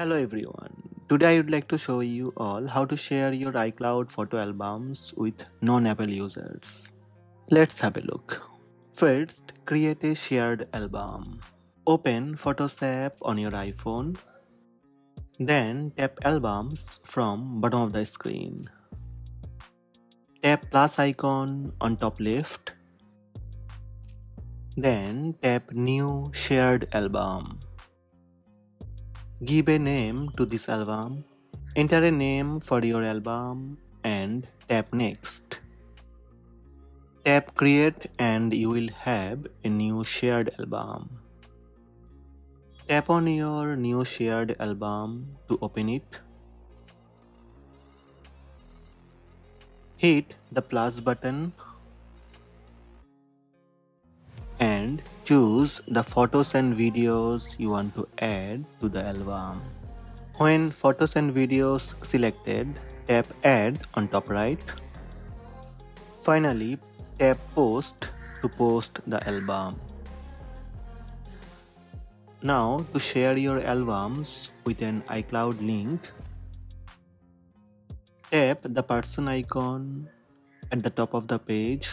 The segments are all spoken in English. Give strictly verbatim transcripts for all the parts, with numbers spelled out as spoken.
Hello everyone, today I would like to show you all how to share your iCloud photo albums with non-Apple users. Let's have a look. First, create a shared album. Open Photos app on your iPhone. Then tap Albums from bottom of the screen. Tap plus icon on top left. Then tap New Shared Album. Give a name to this album, enter a name for your album and tap Next. Tap Create and you will have a new shared album. Tap on your new shared album to open it. Hit the plus button and choose the photos and videos you want to add to the album. When photos and videos selected, tap Add on top right. Finally, tap Post to post the album. Now, to share your albums with an iCloud link, tap the person icon at the top of the page.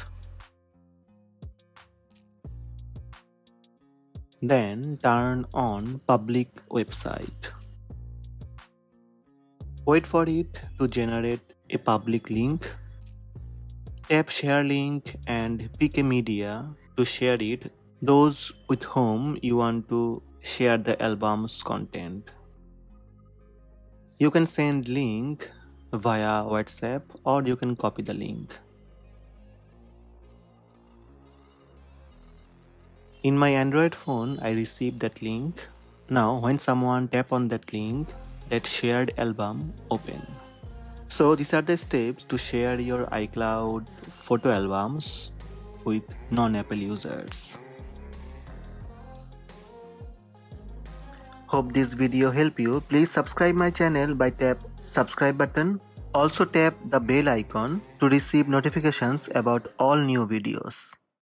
Then turn on public website. Wait for it to generate a public link. Tap share link and pick a media to share it, those with whom you want to share the album's content. You can send link via WhatsApp or you can copy the link. In my Android phone, I received that link. Now, when someone tap on that link, that shared album open. So these are the steps to share your iCloud photo albums with non-Apple users. Hope this video helped you. Please subscribe my channel by tap subscribe button. Also tap the bell icon to receive notifications about all new videos.